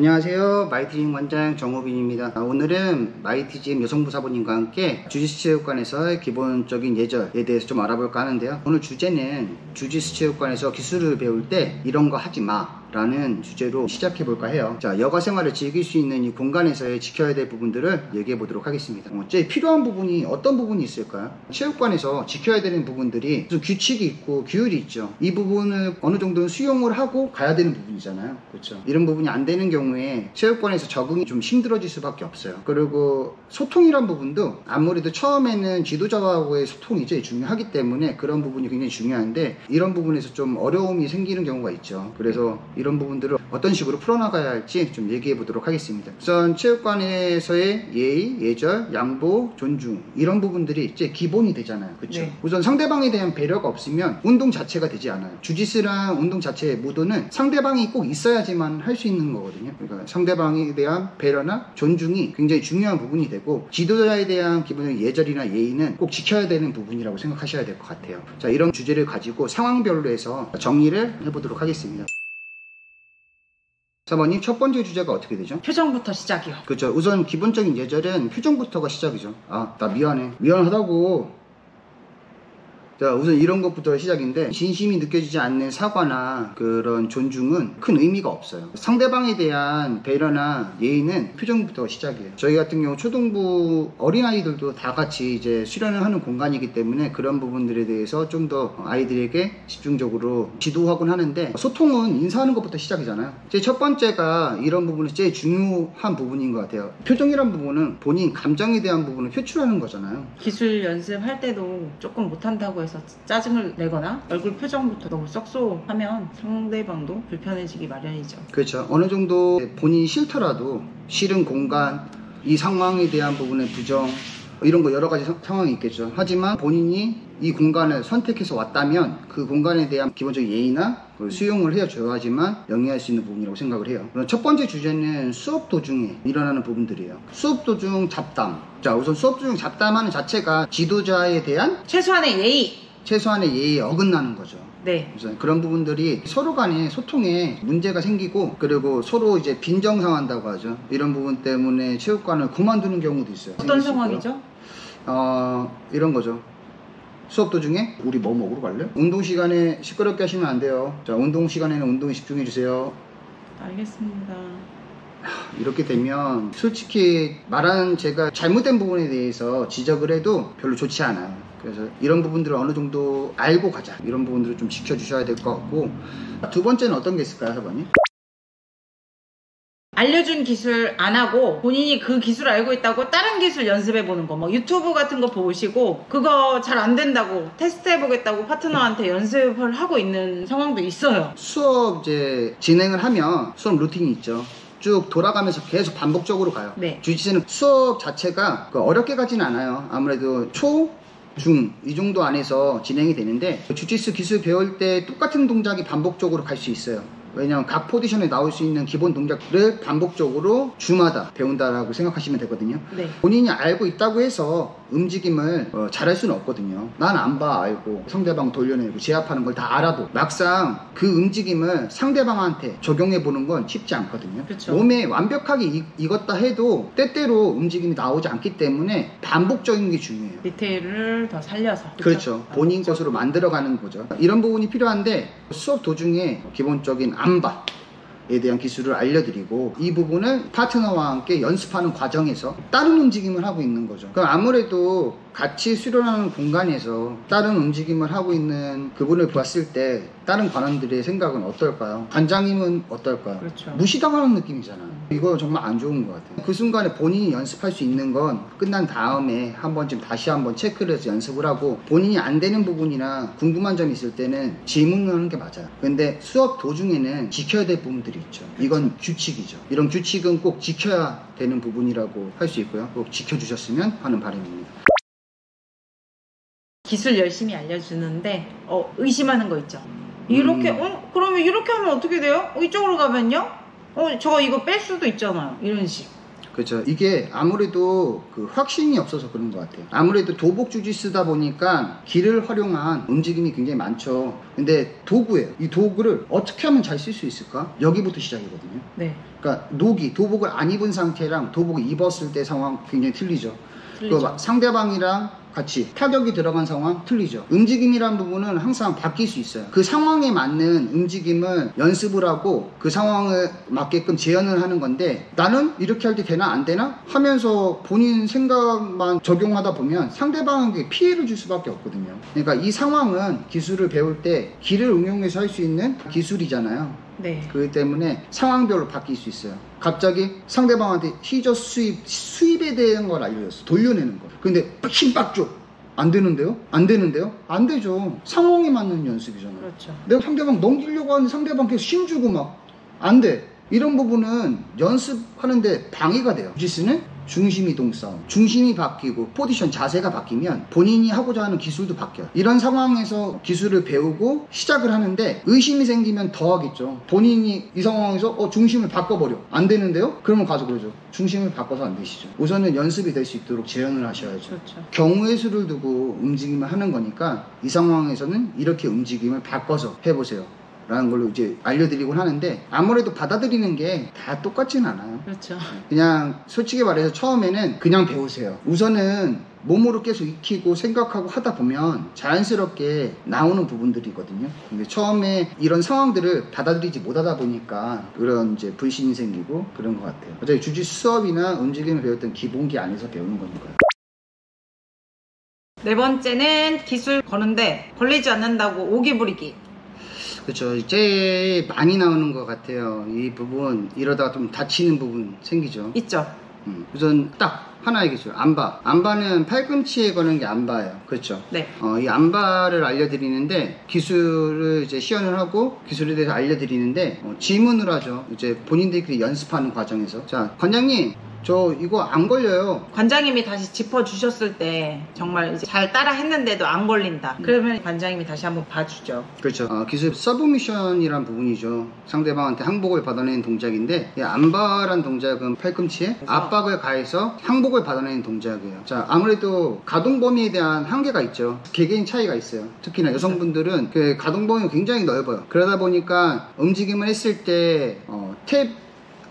안녕하세요, 마이티짐 원장 정호빈입니다. 오늘은 마이티짐 여성부 사부님과 함께 주짓수 체육관에서의 기본적인 예절에 대해서 좀 알아볼까 하는데요. 오늘 주제는 주짓수 체육관에서 기술을 배울 때 이런 거 하지 마 라는 주제로 시작해볼까 해요. 자, 여가 생활을 즐길 수 있는 이 공간에서의 지켜야 될 부분들을 얘기해보도록 하겠습니다. 제일 필요한 부분이 어떤 부분이 있을까요? 체육관에서 지켜야 되는 부분들이 좀 규칙이 있고 규율이 있죠. 이 부분을 어느 정도는 수용을 하고 가야 되는 부분이잖아요. 그렇죠. 이런 부분이 안 되는 경우에 체육관에서 적응이 좀 힘들어질 수밖에 없어요. 그리고 소통이란 부분도 아무래도 처음에는 지도자와의 소통이 제일 중요하기 때문에 그런 부분이 굉장히 중요한데 이런 부분에서 좀 어려움이 생기는 경우가 있죠. 그래서 이런 부분들을 어떤 식으로 풀어나가야 할지 좀 얘기해 보도록 하겠습니다. 우선 체육관에서의 예의, 예절, 양보, 존중 이런 부분들이 이제 기본이 되잖아요. 그렇죠? 네. 우선 상대방에 대한 배려가 없으면 운동 자체가 되지 않아요. 주짓수란 운동 자체의 무도는 상대방이 꼭 있어야지만 할 수 있는 거거든요. 그러니까 상대방에 대한 배려나 존중이 굉장히 중요한 부분이 되고 지도자에 대한 기본적인 예절이나 예의는 꼭 지켜야 되는 부분이라고 생각하셔야 될 것 같아요. 자, 이런 주제를 가지고 상황별로 해서 정리를 해보도록 하겠습니다. 사모님, 첫 번째 주제가 어떻게 되죠? 표정부터 시작이요. 그렇죠. 우선 기본적인 예절은 표정부터가 시작이죠. 아, 나 미안해. 미안하다고. 자, 우선 이런 것부터 시작인데 진심이 느껴지지 않는 사과나 그런 존중은 큰 의미가 없어요. 상대방에 대한 배려나 예의는 표정부터 시작이에요. 저희 같은 경우 초등부 어린아이들도 다 같이 이제 수련을 하는 공간이기 때문에 그런 부분들에 대해서 좀 더 아이들에게 집중적으로 지도하곤 하는데 소통은 인사하는 것부터 시작이잖아요. 제 첫 번째가 이런 부분이 제일 중요한 부분인 것 같아요. 표정이란 부분은 본인 감정에 대한 부분을 표출하는 거잖아요. 기술 연습할 때도 조금 못한다고 해서 짜증을 내거나 얼굴 표정부터 너무 썩소하면 상대방도 불편해지기 마련이죠. 그렇죠. 어느 정도 본인이 싫더라도 싫은 공간, 이 상황에 대한 부분의 부정 이런 거 여러 가지 상황이 있겠죠. 하지만 본인이 이 공간을 선택해서 왔다면 그 공간에 대한 기본적인 예의나 수용을 해줘야지만 영위할 수 있는 부분이라고 생각을 해요. 첫 번째 주제는 수업 도중에 일어나는 부분들이에요. 수업 도중 잡담. 자, 우선 수업 도중 잡담하는 자체가 지도자에 대한 최소한의 예의에 어긋나는 거죠. 네. 우선 그런 부분들이 서로 간에 소통에 문제가 생기고 그리고 서로 이제 빈정상한다고 하죠. 이런 부분 때문에 체육관을 그만두는 경우도 있어요. 어떤 상황이죠? 이런 거죠. 수업 도중에 우리 뭐 먹으러 갈래? 운동 시간에 시끄럽게 하시면 안 돼요. 자, 운동 시간에는 운동에 집중해 주세요. 알겠습니다. 이렇게 되면 솔직히 말한 제가 잘못된 부분에 대해서 지적을 해도 별로 좋지 않아요. 그래서 이런 부분들을 어느 정도 알고 가자. 이런 부분들을 좀 지켜주셔야 될 것 같고 두 번째는 어떤 게 있을까요, 사부님? 알려준 기술 안 하고 본인이 그 기술 알고 있다고 다른 기술 연습해 보는 거, 뭐 유튜브 같은 거 보시고 그거 잘 안 된다고 테스트해 보겠다고 파트너한테 연습을 하고 있는 상황도 있어요. 수업 이제 진행을 하면 수업 루틴이 있죠. 쭉 돌아가면서 계속 반복적으로 가요. 네. 주짓수는 수업 자체가 어렵게 가진 않아요. 아무래도 초, 중, 이 정도 안에서 진행이 되는데 주짓수 기술 배울 때 똑같은 동작이 반복적으로 갈 수 있어요. 왜냐면 각 포지션에 나올 수 있는 기본 동작들을 반복적으로 주마다 배운다라고 생각하시면 되거든요. 네. 본인이 알고 있다고 해서 움직임을 잘할 수는 없거든요. 난 암바 알고 상대방 돌려내고 제압하는 걸 다 알아도 막상 그 움직임을 상대방한테 적용해보는 건 쉽지 않거든요. 그쵸. 몸에 완벽하게 익었다 해도 때때로 움직임이 나오지 않기 때문에 반복적인 게 중요해요. 디테일을 더 살려서. 그렇죠. 본인 것으로 만들어가는 거죠. 이런 부분이 필요한데 수업 도중에 기본적인 암바에 대한 기술을 알려드리고 이 부분을 파트너와 함께 연습하는 과정에서 다른 움직임을 하고 있는 거죠. 그럼 아무래도 같이 수련하는 공간에서 다른 움직임을 하고 있는 그분을 봤을 때 다른 관원들의 생각은 어떨까요? 관장님은 어떨까요? 그렇죠. 무시당하는 느낌이잖아요. 이거 정말 안 좋은 것 같아요. 그 순간에 본인이 연습할 수 있는 건 끝난 다음에 한 번쯤 다시 한번 체크를 해서 연습을 하고 본인이 안 되는 부분이나 궁금한 점이 있을 때는 질문하는 게 맞아요. 근데 수업 도중에는 지켜야 될 부분들이 있죠. 이건 규칙이죠. 이런 규칙은 꼭 지켜야 되는 부분이라고 할 수 있고요. 꼭 지켜주셨으면 하는 바람입니다. 기술 열심히 알려주는데 의심하는 거 있죠. 이렇게 그러면 이렇게 하면 어떻게 돼요? 이쪽으로 가면요? 저거 이거 뺄 수도 있잖아요. 이런 식. 그렇죠. 이게 아무래도 그 확신이 없어서 그런 것 같아요. 아무래도 도복 주짓수다 보니까 기를 활용한 움직임이 굉장히 많죠. 근데 도구예요. 이 도구를 어떻게 하면 잘 쓸 수 있을까? 여기부터 시작이거든요. 네. 그러니까 노기, 도복을 안 입은 상태랑 도복을 입었을 때 상황 굉장히 틀리죠. 그 상대방이랑 같이 타격이 들어간 상황 틀리죠. 움직임이란 부분은 항상 바뀔 수 있어요. 그 상황에 맞는 움직임을 연습을 하고 그 상황에 맞게끔 재현을 하는 건데, 나는 이렇게 할 때 되나 안 되나 하면서 본인 생각만 적용하다 보면 상대방에게 피해를 줄 수밖에 없거든요. 그러니까 이 상황은 기술을 배울 때 기를 응용해서 할 수 있는 기술이잖아요. 네. 그렇기 때문에 상황별로 바뀔 수 있어요. 갑자기 상대방한테 히저 스윕, 수입에 대한 걸 알려줬어. 돌려내는 거. 근데 힘 빡 줘. 안 되는데요? 안 되는데요? 안 되죠. 상황에 맞는 연습이잖아요. 그렇죠. 내가 상대방 넘기려고 하는데 상대방 계속 힘 주고 막 안 돼. 이런 부분은 연습하는데 방해가 돼요. 주짓수는 중심이동 싸움. 중심이 바뀌고 포지션 자세가 바뀌면 본인이 하고자 하는 기술도 바뀌어요. 이런 상황에서 기술을 배우고 시작을 하는데 의심이 생기면 더 하겠죠. 본인이 이 상황에서 중심을 바꿔버려. 안 되는데요? 그러면 가서 그러죠. 중심을 바꿔서 안 되시죠. 우선은 연습이 될 수 있도록 재현을 하셔야죠. 그렇죠. 경우의 수를 두고 움직임을 하는 거니까 이 상황에서는 이렇게 움직임을 바꿔서 해보세요 라는 걸로 이제 알려드리곤 하는데, 아무래도 받아들이는 게 다 똑같진 않아요. 그렇죠. 그냥 솔직히 말해서 처음에는 그냥 배우세요. 우선은 몸으로 계속 익히고 생각하고 하다 보면 자연스럽게 나오는 부분들이거든요. 근데 처음에 이런 상황들을 받아들이지 못하다 보니까 그런 이제 불신이 생기고 그런 것 같아요. 어차피 주짓수 수업이나 움직임을 배웠던 기본기 안에서 배우는 거니까요. 네 번째는 기술 거는데 걸리지 않는다고 오기 부리기. 그렇죠. 이제 많이 나오는 것 같아요. 이 부분 이러다가 좀 다치는 부분 생기죠. 있죠. 우선 딱 하나의 기술 암바. 암바는 팔꿈치에 거는 게 암바예요. 그렇죠. 네. 이 암바를 알려드리는데 기술을 이제 시연을 하고 기술에 대해서 알려드리는데 질문을 하죠. 이제 본인들끼리 연습하는 과정에서. 자, 관장님, 저 이거 안 걸려요. 관장님이 다시 짚어주셨을 때 정말 이제 잘 따라 했는데도 안 걸린다. 그러면 관장님이 다시 한번 봐주죠. 그렇죠. 기술 서브미션이란 부분이죠. 상대방한테 항복을 받아내는 동작인데, 이 암바란 동작은 팔꿈치에 압박을 가해서 항복을 받아내는 동작이에요. 자, 아무래도 가동 범위에 대한 한계가 있죠. 개개인 차이가 있어요. 특히나 여성분들은 그 가동 범위가 굉장히 넓어요. 그러다 보니까 움직임을 했을 때 탭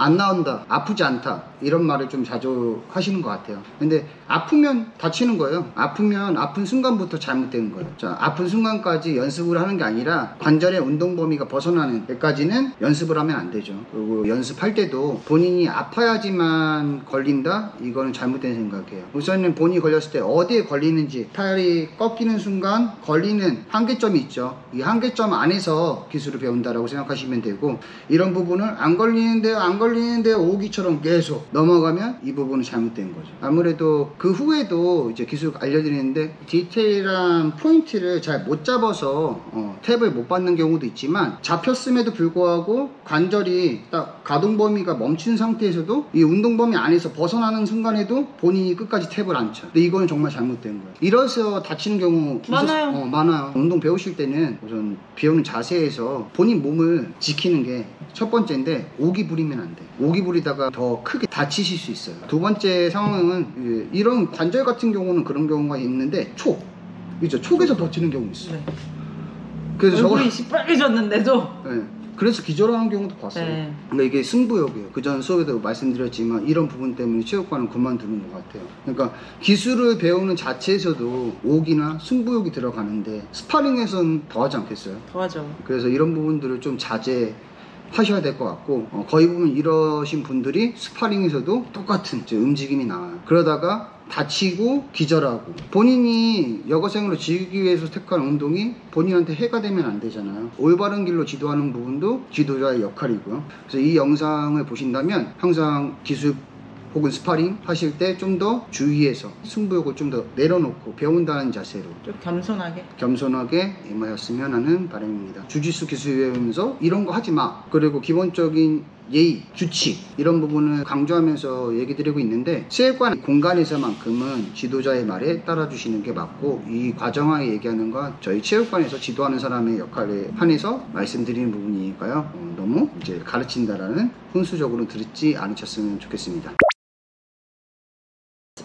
안 나온다, 아프지 않다 이런 말을 좀 자주 하시는 것 같아요. 근데 아프면 다치는 거예요. 아프면 아픈 순간부터 잘못된 거예요. 자, 아픈 순간까지 연습을 하는 게 아니라 관절의 운동 범위가 벗어나는 데까지는 연습을 하면 안 되죠. 그리고 연습할 때도 본인이 아파야지만 걸린다? 이거는 잘못된 생각이에요. 우선은 본인이 걸렸을 때 어디에 걸리는지, 팔이 꺾이는 순간 걸리는 한계점이 있죠. 이 한계점 안에서 기술을 배운다라고 생각하시면 되고, 이런 부분을 안 걸리는데 오기처럼 계속 넘어가면 이 부분은 잘못된 거죠. 아무래도 그 후에도 이제 기술 알려드리는데 디테일한 포인트를 잘 못 잡아서 탭을 못 받는 경우도 있지만, 잡혔음에도 불구하고 관절이 딱 가동 범위가 멈춘 상태에서도 이 운동 범위 안에서 벗어나는 순간에도 본인이 끝까지 탭을 안 쳐. 근데 이거는 정말 잘못된 거예요. 이래서 다치는 경우 많아요. 많아요. 운동 배우실 때는 우선 배우는 자세에서 본인 몸을 지키는 게 첫 번째인데, 오기 부리면 안 돼. 오기 부리다가 더 크게 다치실 수 있어요. 두 번째 상황은, 이런 관절 같은 경우는 그런 경우가 있는데 촉. 그렇죠? 촉에서 다치는 경우 있어요. 네. 그래서 얼굴이 시뻘개졌는데도. 네. 그래서 기절하는 경우도 봤어요. 네. 근데 이게 승부욕이에요. 그전 수업에도 말씀드렸지만 이런 부분 때문에 체육관은 그만두는 것 같아요. 그러니까 기술을 배우는 자체에서도 오기나 승부욕이 들어가는데 스파링에서는 더하지 않겠어요? 더하죠. 그래서 이런 부분들을 좀 자제 하셔야 될 것 같고, 거의 보면 이러신 분들이 스파링에서도 똑같은 움직임이 나와요. 그러다가 다치고 기절하고, 본인이 여가생으로 즐기기 위해서 택한 운동이 본인한테 해가 되면 안 되잖아요. 올바른 길로 지도하는 부분도 지도자의 역할이고요. 그래서 이 영상을 보신다면 항상 기술 혹은 스파링 하실 때 좀 더 주의해서 승부욕을 좀 더 내려놓고 배운다는 자세로 좀 겸손하게 임하였으면 하는 바람입니다. 주짓수 기술 배우면서 이런 거 하지 마, 그리고 기본적인 예의, 규칙 이런 부분을 강조하면서 얘기 드리고 있는데, 체육관 공간에서만큼은 지도자의 말에 따라주시는 게 맞고, 이 과정하에 얘기하는 건 저희 체육관에서 지도하는 사람의 역할에 한해서 말씀드리는 부분이니까요. 너무 이제 가르친다라는 훈수적으로 들지 않으셨으면 좋겠습니다.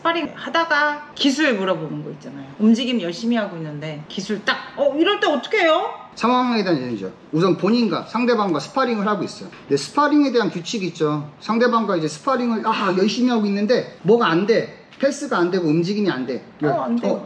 스파링 하다가 기술 물어보는 거 있잖아요. 움직임 열심히 하고 있는데 기술 딱 이럴 때 어떻게 해요? 상황에 대한 예의죠. 우선 본인과 상대방과 스파링을 하고 있어요. 근데 스파링에 대한 규칙이 있죠. 상대방과 이제 스파링을 열심히 하고 있는데 뭐가 안 돼. 패스가 안 되고 움직임이 안 돼.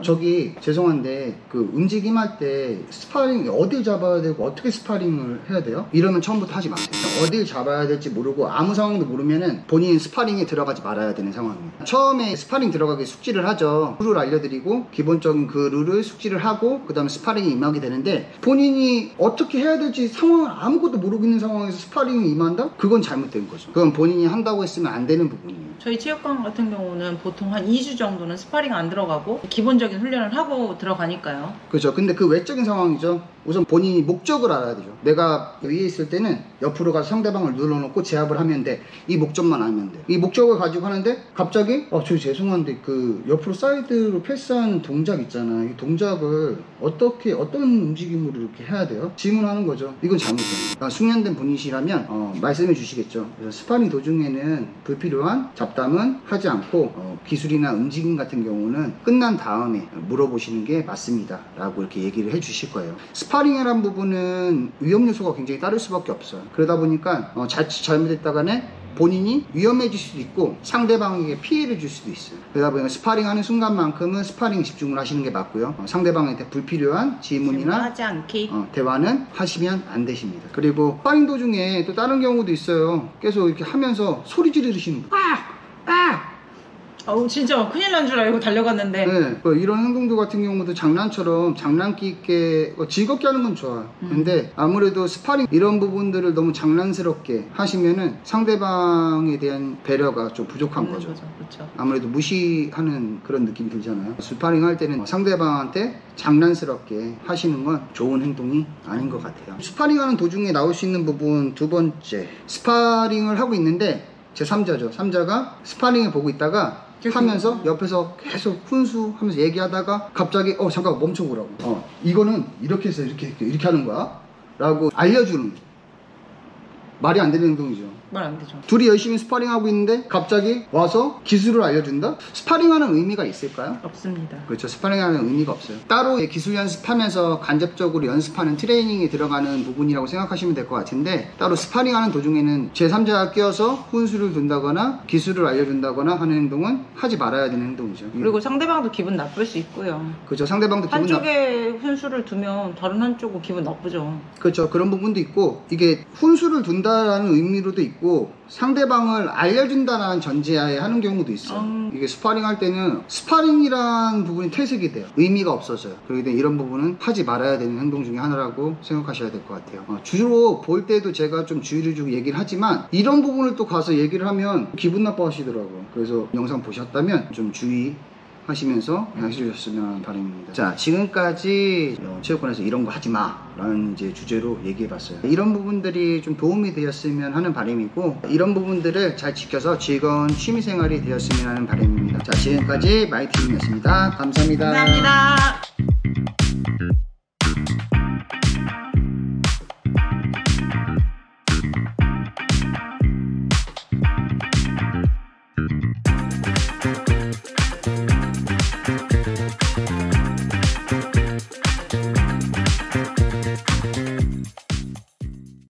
저기 죄송한데 그 움직임 할 때 스파링 어딜 잡아야 되고 어떻게 스파링을 해야 돼요? 이러면 처음부터 하지 마세요. 어딜 잡아야 될지 모르고 아무 상황도 모르면은 본인 스파링에 들어가지 말아야 되는 상황입니다. 처음에 스파링 들어가기 숙지를 하죠. 룰을 알려드리고 기본적인 그 룰을 숙지를 하고 그 다음에 스파링에 임하게 되는데 본인이 어떻게 해야 될지 상황을 아무것도 모르고 있는 상황에서 스파링에 임한다? 그건 잘못된 거죠. 그건 본인이 한다고 했으면 안 되는 부분이에요. 저희 체육관 같은 경우는 보통 한 2주 정도는 스파링 안 들어가고 기본적인 훈련을 하고 들어가니까요. 그렇죠. 근데 그 외적인 상황이죠. 우선 본인이 목적을 알아야 되죠. 내가 위에 있을 때는 옆으로 가서 상대방을 눌러놓고 제압을 하면 돼. 이 목적만 알면 돼. 이 목적을 가지고 하는데 갑자기 저 죄송한데 그 옆으로 사이드로 패스하는 동작 있잖아. 이 동작을 어떤 움직임으로 이렇게 해야 돼요? 질문하는 거죠. 이건 잘못돼요. 그러니까 숙련된 분이시라면 말씀해 주시겠죠. 그래서 스파링 도중에는 불필요한 잡담은 하지 않고 기술이나 움직임 같은 경우는 끝난 다음에 물어보시는 게 맞습니다 라고 이렇게 얘기를 해 주실 거예요. 스파링이란 부분은 위험 요소가 굉장히 따를 수밖에 없어요. 그러다 보니까 자칫 잘못했다가는 본인이 위험해질 수도 있고 상대방에게 피해를 줄 수도 있어요. 그러다 보니까 스파링하는 순간만큼은 스파링에 집중을 하시는 게 맞고요. 상대방한테 불필요한 질문이나 하지 않기. 대화는 하시면 안 되십니다. 그리고 스파링 도중에 또 다른 경우도 있어요. 계속 이렇게 하면서 소리 지르시는 분. 진짜 큰일 난 줄 알고 달려갔는데 이런 행동들 같은 경우도 장난처럼 장난기 있게 즐겁게 하는 건 좋아요. 근데 아무래도 스파링 이런 부분들을 너무 장난스럽게 하시면은 상대방에 대한 배려가 좀 부족한 거죠. 그렇죠. 아무래도 무시하는 그런 느낌 들잖아요. 스파링 할 때는 상대방한테 장난스럽게 하시는 건 좋은 행동이 아닌 것 같아요. 스파링하는 도중에 나올 수 있는 부분 두 번째, 스파링을 하고 있는데 제3자죠. 3자가 스파링을 보고 있다가 하면서 옆에서 계속 훈수하면서 얘기하다가 갑자기 잠깐 멈춰보라고 이거는 이렇게 해서 이렇게 하는 거야 라고 알려주는 말이 안 되는 행동이죠. 말 안 되죠. 둘이 열심히 스파링하고 있는데 갑자기 와서 기술을 알려준다? 스파링하는 의미가 있을까요? 없습니다. 그렇죠. 스파링하는 의미가 없어요. 따로 기술 연습하면서 간접적으로 연습하는 트레이닝에 들어가는 부분이라고 생각하시면 될 것 같은데 따로 스파링하는 도중에는 제3자가 끼어서 훈수를 둔다거나 기술을 알려준다거나 하는 행동은 하지 말아야 되는 행동이죠. 그리고 상대방도 기분 나쁠 수 있고요. 그렇죠. 상대방도 기분 한쪽에 훈수를 두면 다른 한쪽은 기분 나쁘죠. 그렇죠. 그런 부분도 있고 이게 훈수를 둔다라는 의미로도 있고 상대방을 알려준다는 전제하에 하는 경우도 있어요. 이게 스파링 할 때는 스파링이란 부분이 퇴색이 돼요. 의미가 없어져요. 그렇기 때문에 이런 부분은 하지 말아야 되는 행동 중에 하나라고 생각하셔야 될 것 같아요. 주로 볼 때도 제가 좀 주의를 주고 얘기를 하지만 이런 부분을 또 가서 얘기를 하면 기분 나빠하시더라고요. 그래서 영상 보셨다면 좀 주의하시면서 해주셨으면 바랍니다. 자, 지금까지 체육관에서 이런 거 하지 마 라는 이제 주제로 얘기해봤어요. 이런 부분들이 좀 도움이 되었으면 하는 바람이고 이런 부분들을 잘 지켜서 즐거운 취미생활이 되었으면 하는 바람입니다. 자, 지금까지 마이티짐이었습니다. 감사합니다. 감사합니다.